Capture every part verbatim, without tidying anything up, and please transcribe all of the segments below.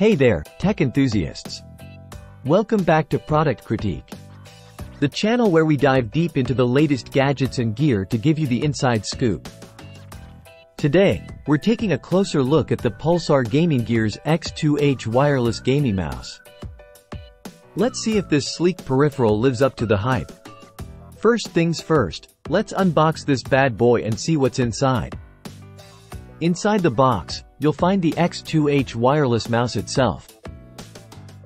Hey there, tech enthusiasts. Welcome back to Product Critique, the channel where we dive deep into the latest gadgets and gear to give you the inside scoop. Today, we're taking a closer look at the Pulsar Gaming Gears X two H wireless gaming mouse. Let's see if this sleek peripheral lives up to the hype. First things first, let's unbox this bad boy and see what's inside. Inside the box, you'll find the X two H wireless mouse itself,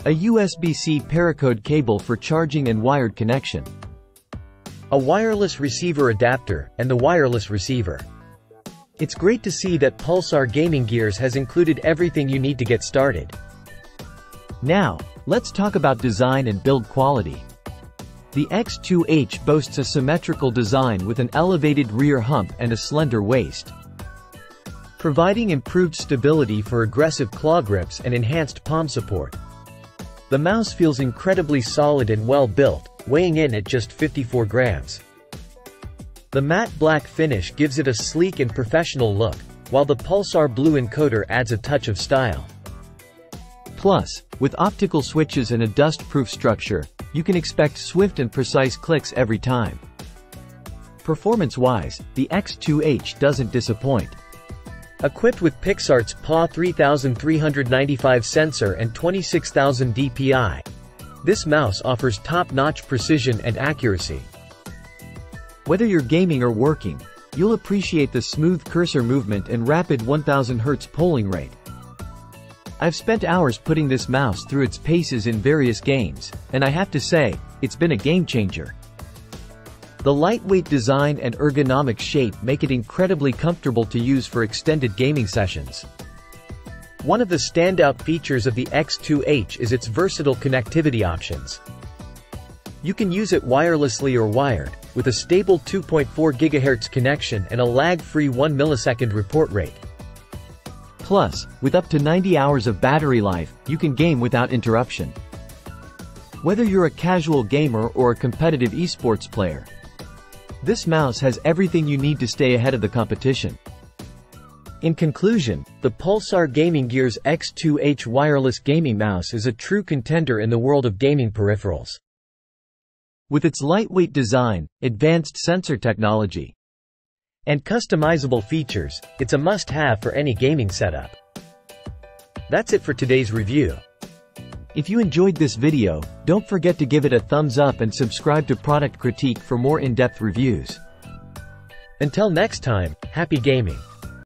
a U S B C Paracode cable for charging and wired connection, a wireless receiver adapter, and the wireless receiver. It's great to see that Pulsar Gaming Gears has included everything you need to get started. Now, let's talk about design and build quality. The X two H boasts a symmetrical design with an elevated rear hump and a slender waist, providing improved stability for aggressive claw grips and enhanced palm support. The mouse feels incredibly solid and well-built, weighing in at just fifty-four grams. The matte black finish gives it a sleek and professional look, while the Pulsar blue encoder adds a touch of style. Plus, with optical switches and a dust-proof structure, you can expect swift and precise clicks every time. Performance-wise, the X two H doesn't disappoint. Equipped with Pixart's P A W three thousand three hundred ninety-five sensor and twenty-six thousand D P I, this mouse offers top-notch precision and accuracy. Whether you're gaming or working, you'll appreciate the smooth cursor movement and rapid one thousand hertz polling rate. I've spent hours putting this mouse through its paces in various games, and I have to say, it's been a game-changer. The lightweight design and ergonomic shape make it incredibly comfortable to use for extended gaming sessions. One of the standout features of the X two H is its versatile connectivity options. You can use it wirelessly or wired, with a stable two point four gigahertz connection and a lag-free one millisecond report rate. Plus, with up to ninety hours of battery life, you can game without interruption. Whether you're a casual gamer or a competitive esports player, this mouse has everything you need to stay ahead of the competition. In conclusion, the Pulsar Gaming Gears X two H wireless gaming mouse is a true contender in the world of gaming peripherals. With its lightweight design, advanced sensor technology, and customizable features, it's a must-have for any gaming setup. That's it for today's review. If you enjoyed this video, don't forget to give it a thumbs up and subscribe to Product Critique for more in-depth reviews. Until next time, happy gaming!